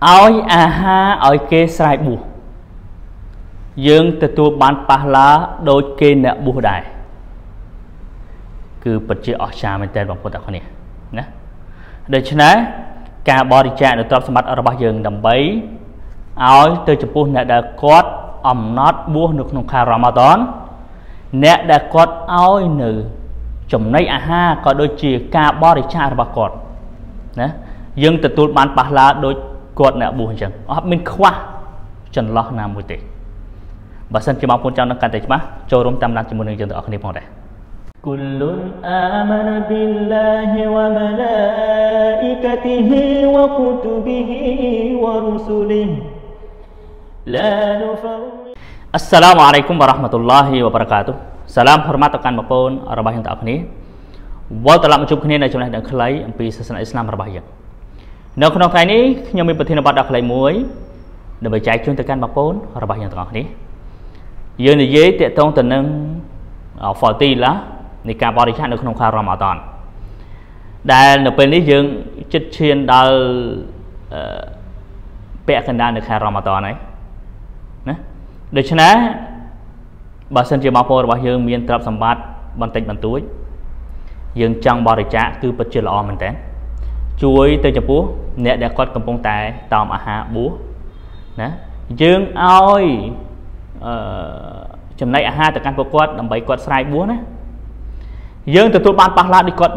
Aoi aha aoi ke serai buh Yang tetu ban pahla doi ke na buh dai Cứ percaya ahsyah menten bang pun tak kone Nah Dari cina Ka bori cak na terap semat arabah yang dambai Aoi tercepuh na da kot Amnat buh nuk nukha Ramadan Na da kot aoi nu Jumnai aha ko doi ci ka bori cak arabah kot Nah Yang tetu ban pahla doi Kuat nak buh macam, min kuah jenlah nama putih. Bahasan cuma pun cakap nak kata cuma, corum tamlan cuma dengan jentuh akhirnya pun dah. Kullun amana billahi wa malaikatihi wa kutubihi wa rusulihi la nufaw. Assalamualaikum warahmatullahi wabarakatuh. Salam hormat akan maupun arwah yang tak akhirnya. Wa telah mencukup kini najumlah dan kelai empi sesana Islam arwah yang. នៅក្នុងថ្ងៃនេះខ្ញុំមានប្រធានបទដល់ខ្លីមួយដើម្បីចែកជូនទៅកាន់បងប្អូនរបស់យើងទាំងអស់គ្នាយើងនិយាយទាក់ទងទៅនឹង ជួយទៅចំពោះអ្នកដែលគាត់កំពុងតែតាមអាហារបុស្សណាយើងឲ្យចំណែកអាហារទៅកាន់ពួកគាត់ដើម្បីគាត់ស្រ័យបុស្សណាយើងទទួលបានប៉ះឡាតពីគាត់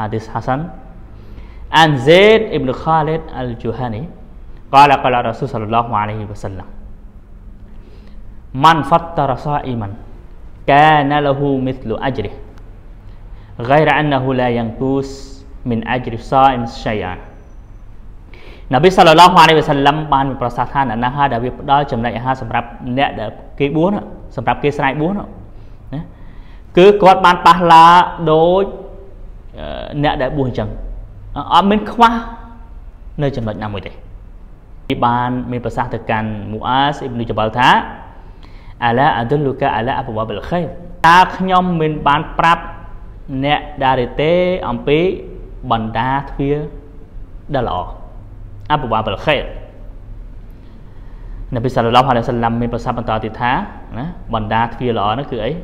Hadis Hasan An Zaid ibn Khalid al-Juhani Qala qala Rasul sallallahu alaihi wasallam Man fattara sa'iman Kana lahu mithlu ajrih Ghaira annahu la yanqus Min ajrih sa'im syai'an Nabi sallallahu alaihi wasallam Ban berprasathan Annaha Dabi Pudal Jumlah Iha Samrap Nek da Kei buon Samrap kei serai buon Ke kuat ban pahla Doj Nè đã buồn chẳng ở bên khoa nơi chẳng lệnh nằm mùi thế Iban mình pasang tekan Mu'az ibn Jabal Tha Ala adulluka ala abwabil khair Ta khnyom mình ban prap Nè đã rì tê Ampi bàn đá thuyê Đã lọ Abwabil khair Nabi sallallahu alaihi wasallam mình pasang bantah tì thá Bàn đá thuyê lọ nó cứ ấy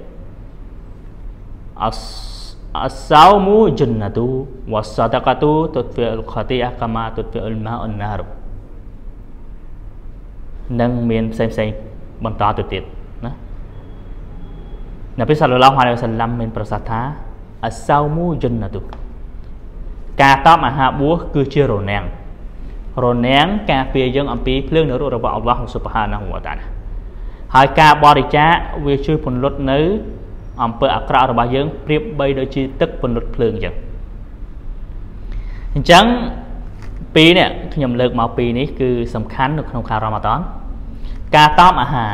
As-sawmu jannatu was-sadaqatu tudfi'ul khati'ah kama tudfi'ul ma'un nar. នឹងមានផ្សេងៗបន្តទៅទៀតណា អំពើអាក្រក់របស់យើងប្រៀបបីដូចជាទឹកពន្លត់ភ្លើងអញ្ចឹងអញ្ចឹងពីនេះខ្ញុំលើកមកពីនេះគឺសំខាន់នៅក្នុងការរ៉ាម៉ាដនការតមអាហារ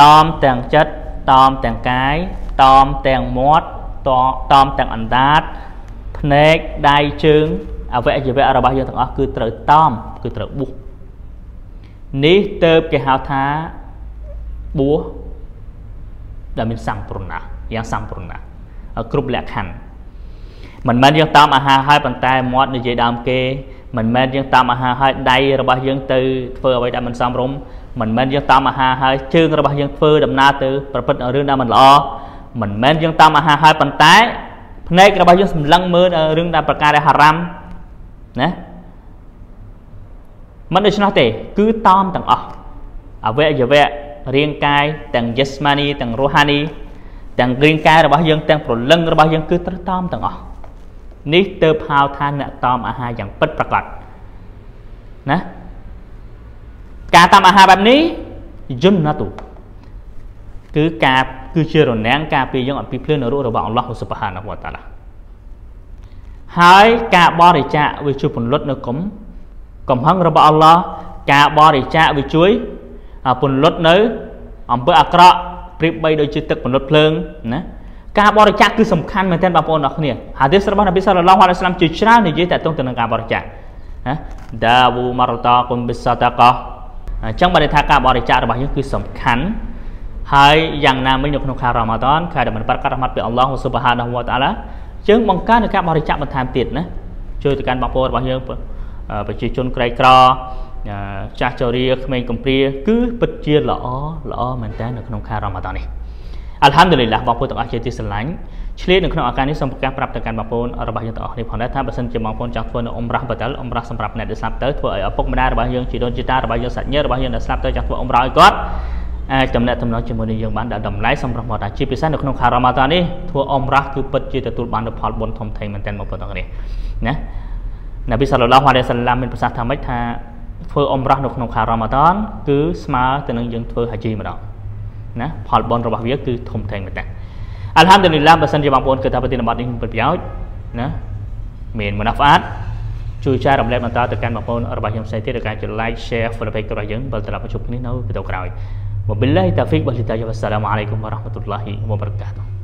តមទាំងចិត្តតមទាំងកាយតមទាំងមាត់តមទាំងអណ្ដាតភ្នែកដៃជើងអវយវៈរបស់យើងទាំងអស់គឺត្រូវតមគឺត្រូវបុះនេះទើបគេហៅថាបួសដែលមានសង្ឃព្រំណា យ៉ាង សង្ឃព្រំណា គ្រប់លក្ខខណ្ឌមិនមែនយើងតាមអាហារហើយ Tang green kaiរបស់ យើង ទាំង ប្រលឹង របស់ យើង គឺ ត្រូវ តាម ទាំង អស់ នេះ ទៅ ហៅ ថា អ្នក តាម អាហារ យ៉ាង ពិត ប្រាកដ ណា ការ តាម អាហារ បែប នេះ យុនណាទូ គឺ ការ គឺជា រនាំង ការ ពី យើង អំពី ភ្លើង នរក របស់ អល់ឡោះ ស៊ុបហានវតាឡា ហើយ ការ បរិច្ចាគ វា ជួយ ពន្លត់ នៅ កុំ កំហឹង របស់ អល់ឡោះ ការ បរិច្ចាគ វា ជួយ ពន្លត់ នៅ អំពើ អាក្រក់ ព្រៀបបីដូចជាទឹកពន្លត់ភ្លើងណាការបរិច្ចាគគឺសំខាន់មែនទែនបងប្អូនអរគ្នាហាឌីសរបស់នប៊ីសល្លល្លាហ៍អាឡៃហ៊ីវសល្លាមជាច្រើននិយាយតាក់ទងទៅនឹងការបរិច្ចាគ Dawu marutakum bisadaqah. Trong bài thác cả bỏ đi trả bằng những cứ sầm khánh. Hai yang nam mới nhục nông khai Ramadan khai được mình bắt các mặt về Allah Subhanahu wa Taala. Chứ mong cá được các bỏ đi trả mình tham tiền nữa. Chơi từ căn bọc bột bao nhiêu và chỉ chôn cây cỏ. Cha cho đi mình cùng kia cứ bật chia lỡ mình ta được nông khai Ramadan này. Alhamdulillah bọc bột tất cả chỉ từ sân lánh. Chile được nông khai này sầm các bắt được căn bọc bột ở bao nhiêu đó thì còn đấy tham bớt sân chỉ mong phun chặt phun umrah batal umrah sầm rạp này để sập tới thôi ở bốc mình đã bao nhiêu chỉ đôn chỉ ta bao nhiêu sạch nhớ bao nhiêu đã sập tới chặt phun umrah cốt. Jumlah teman cuma di yang bandar dalam lain samprah modal cipisan dengan Ramadan ini tuh omrah tuh pergi tertul bandar pal bon thom thai menten mau potong ini, nah Nabi Sallallahu Alaihi Wasallam berpesan thamai tha tuh omrah dengan Ramadan tuh smart dengan yang tuh haji modal, nah pal bon robah biak tuh thom thai menten. Alhamdulillah pesan di bangpon kita bertindak dengan berpiau, nah main manfaat. Chui cha đồng lệ mà ta từ căn bangpon ở bài say tiết được cái like share và like các bài những và từ làm một chục ní nấu từ đầu cày. Wabillahi taufiq wal hidayah. Wassalamualaikum warahmatullahi wabarakatuh.